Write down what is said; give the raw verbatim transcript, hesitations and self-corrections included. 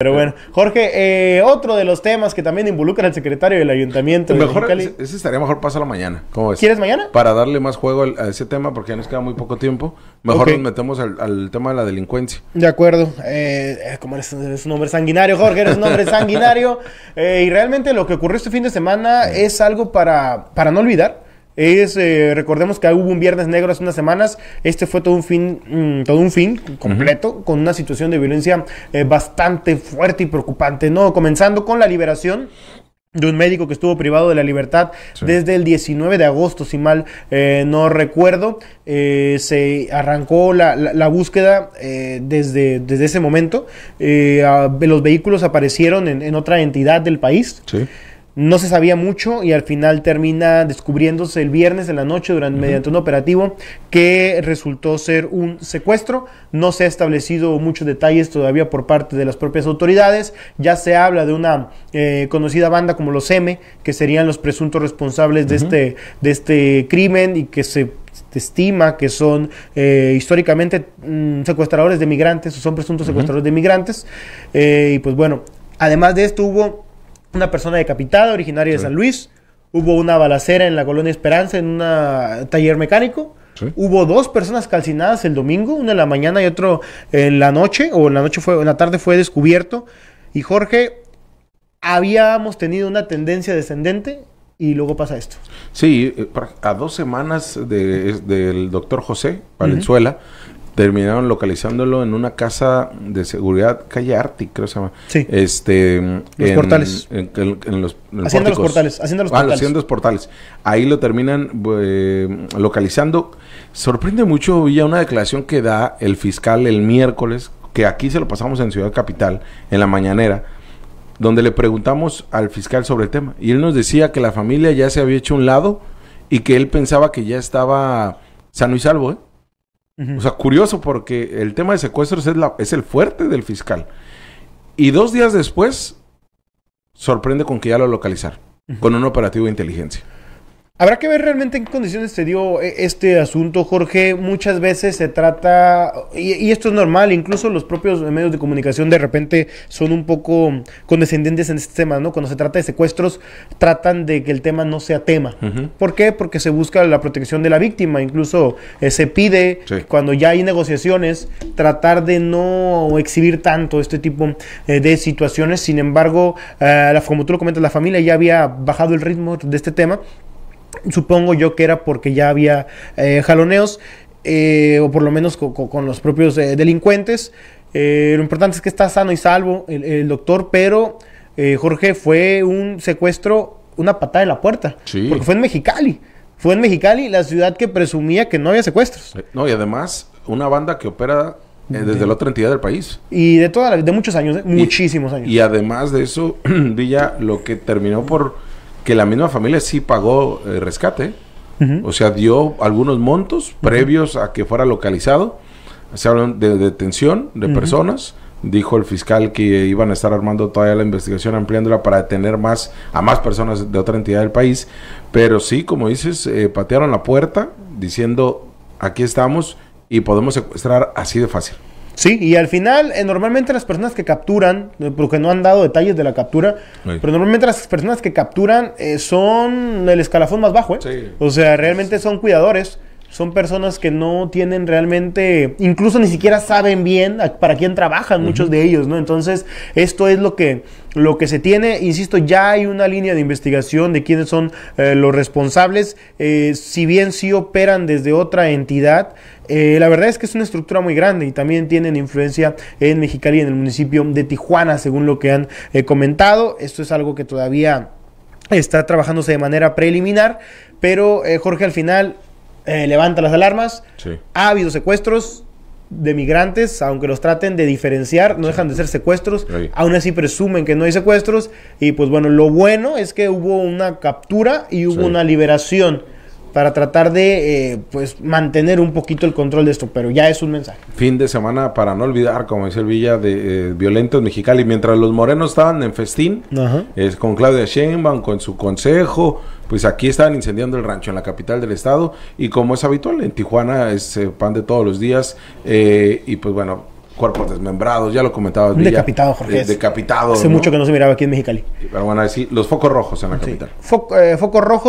Pero bueno, Jorge, eh, otro de los temas que también involucran al secretario del ayuntamiento de Mexicali. Ese estaría mejor pasarlo mañana. ¿Cómo ves? ¿Quieres mañana? Para darle más juego al, a ese tema, porque ya nos queda muy poco tiempo. Mejor okay. nos metemos al, al tema de la delincuencia. De acuerdo. Eh, como eres, eres un hombre sanguinario, Jorge, eres un hombre sanguinario. Eh, y realmente lo que ocurrió este fin de semana es algo para, para no olvidar. Es, eh, recordemos que hubo un viernes negro hace unas semanas. Este fue todo un fin, mmm, todo un fin completo, uh-huh. con una situación de violencia eh, bastante fuerte y preocupante, ¿no? Comenzando con la liberación de un médico que estuvo privado de la libertad sí. desde el diecinueve de agosto, si mal eh, no recuerdo. Eh, se arrancó la, la, la búsqueda eh, desde, desde ese momento. Eh, a, los vehículos aparecieron en, en otra entidad del país. Sí. No se sabía mucho y al final termina descubriéndose el viernes en la noche durante, uh-huh. mediante un operativo que resultó ser un secuestro. No se ha establecido muchos detalles todavía por parte de las propias autoridades. Ya se habla de una eh, conocida banda como los eme, que serían los presuntos responsables uh-huh. de este, de este crimen y que se estima que son eh, históricamente mm, secuestradores de migrantes o son presuntos uh-huh. secuestradores de migrantes. Eh, y pues bueno, además de esto hubo una persona decapitada, originaria sí. de San Luis. Hubo una balacera en la Colonia Esperanza, en un taller mecánico. Sí. Hubo dos personas calcinadas el domingo, una en la mañana y otro en la noche, o en la noche fue, en la tarde fue descubierto. Y Jorge, habíamos tenido una tendencia descendente y luego pasa esto. Sí, a dos semanas de, del doctor José Valenzuela, uh-huh. terminaron localizándolo en una casa de seguridad, calle Arti, creo que se llama. Sí. Este, los en, portales. En, en, en los, en haciendo los portales. Haciendo los ah, portales. Haciendo los portales. Ahí lo terminan eh, localizando. Sorprende mucho ya una declaración que da el fiscal el miércoles, que aquí se lo pasamos en Ciudad Capital, en la mañanera, donde le preguntamos al fiscal sobre el tema. Y él nos decía que la familia ya se había hecho un lado y que él pensaba que ya estaba sano y salvo, ¿eh? O sea, curioso, porque el tema de secuestros es, la, es el fuerte del fiscal. Y dos días después, sorprende con que ya lo localizaron, uh-huh. con un operativo de inteligencia. Habrá que ver realmente en qué condiciones se dio este asunto, Jorge. Muchas veces se trata, y, y esto es normal, incluso los propios medios de comunicación de repente son un poco condescendientes en este tema, ¿no? Cuando se trata de secuestros, tratan de que el tema no sea tema. Uh-huh. ¿Por qué? Porque se busca la protección de la víctima. Incluso eh, se pide, sí. cuando ya hay negociaciones, tratar de no exhibir tanto este tipo eh, de situaciones. Sin embargo, eh, la, como tú lo comentas, la familia ya había bajado el ritmo de este tema. Supongo yo que era porque ya había eh, jaloneos, eh, o por lo menos co co con los propios eh, delincuentes. Eh, lo importante es que está sano y salvo el, el doctor, pero eh, Jorge, fue un secuestro, una patada en la puerta, sí. porque fue en Mexicali. Fue en Mexicali, la ciudad que presumía que no había secuestros. No, y además una banda que opera eh, desde de, la otra entidad del país. Y de, toda la, de muchos años, eh, muchísimos y, años. Y además de eso, Villa, lo que terminó por... que la misma familia sí pagó eh, rescate, uh-huh. o sea, dio algunos montos uh-huh. previos a que fuera localizado. Se hablan de detención de uh-huh. personas. Dijo el fiscal que iban a estar armando todavía la investigación, ampliándola para detener más a más personas de otra entidad del país. Pero sí, como dices, eh, patearon la puerta diciendo aquí estamos y podemos secuestrar así de fácil. Sí, y al final, eh, normalmente las personas que capturan, eh, porque no han dado detalles de la captura, sí. pero normalmente las personas que capturan eh, son el escalafón más bajo, ¿eh? Sí. O sea, realmente son cuidadores, son personas que no tienen realmente, incluso ni siquiera saben bien a, para quién trabajan uh-huh. muchos de ellos, ¿no? Entonces, esto es lo que, lo que se tiene. Insisto, ya hay una línea de investigación de quiénes son eh, los responsables, eh, si bien sí operan desde otra entidad. Eh, la verdad es que es una estructura muy grande y también tienen influencia en Mexicali y en el municipio de Tijuana, según lo que han eh, comentado. Esto es algo que todavía está trabajándose de manera preliminar, pero eh, Jorge, al final eh, levanta las alarmas. Sí. Ha habido secuestros de migrantes, aunque los traten de diferenciar, no dejan de ser secuestros, sí. aún así presumen que no hay secuestros. Y pues bueno, lo bueno es que hubo una captura y hubo sí. una liberación, para tratar de eh, pues mantener un poquito el control de esto, pero ya es un mensaje. Fin de semana para no olvidar, como dice el Villa, de eh, violentos Mexicali. Mientras los morenos estaban en festín, es eh, con Claudia Sheinbaum, con su consejo, pues aquí estaban incendiando el rancho en la capital del estado, y como es habitual en Tijuana, es eh, pan de todos los días, eh, y pues bueno, cuerpos desmembrados, ya lo comentabas. Un decapitado, Jorge. Eh, decapitado. Hace ¿no? mucho que no se miraba aquí en Mexicali. Pero bueno, así, los focos rojos en la sí. capital. Foc, eh, focos rojos.